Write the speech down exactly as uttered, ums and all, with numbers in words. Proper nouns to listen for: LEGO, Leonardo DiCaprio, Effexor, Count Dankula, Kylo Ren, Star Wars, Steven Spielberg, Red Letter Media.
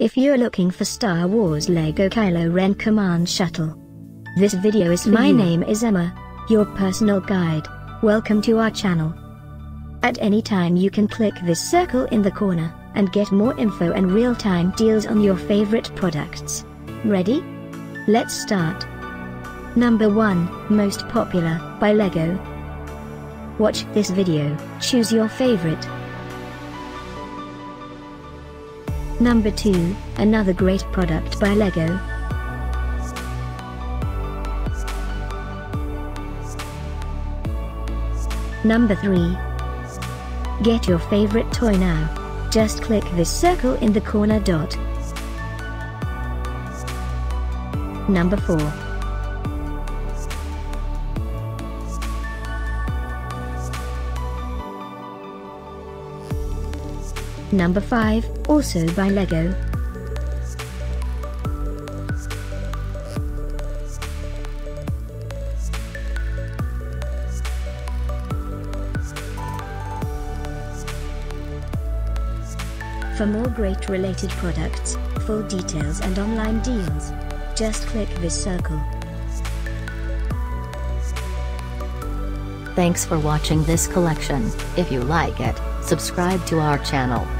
If you're looking for Star Wars LEGO Kylo Ren Command Shuttle, this video is for you. My name is Emma, your personal guide. Welcome to our channel. At any time you can click this circle in the corner, and get more info and real-time deals on your favorite products. Ready? Let's start. Number one, Most Popular, by LEGO. Watch this video, choose your favorite. Number two, Another Great Product by LEGO. Number three. Get your favorite toy now. Just click this circle in the corner dot. Number four. Number five, also by LEGO. For more great related products, full details and online deals, just click this circle. Thanks for watching this collection. If you like it, subscribe to our channel.